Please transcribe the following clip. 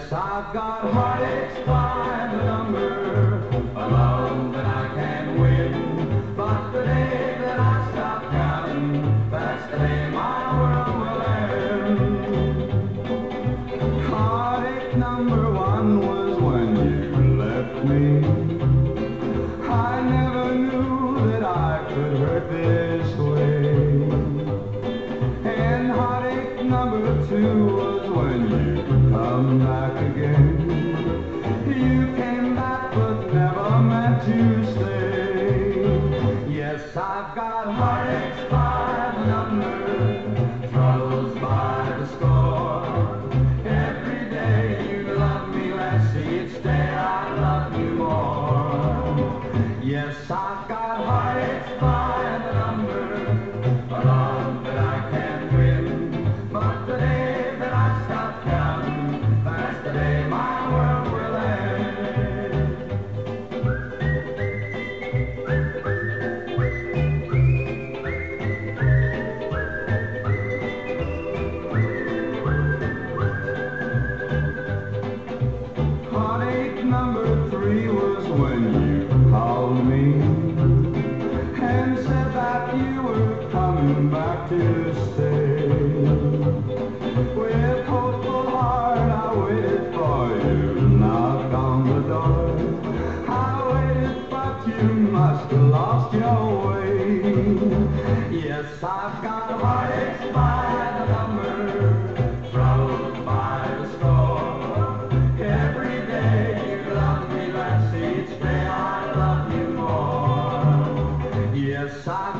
Yes, I've got heartaches by the number, a love that I can't win. But the day that I stop counting, that's the day my world will end. Heartache number one was when you left me. I never knew that I could hurt this way. And heartache number two was when you come back again. You came back but never meant to stay. Yes, I've got heartaches by the number, troubles by the score. Every day you love me less, each day I love you more. Yes, I've got heartaches by the number, a love that I can't win. But the day that I stop counting, today my world will end. Heartache number three was when you called me and said that you were coming back to stay. With hopeful heart I waited must have lost your way. Yes, I've got heartaches by the number, troubles by the score. Every day you love me less, each day I love you more. Yes, I've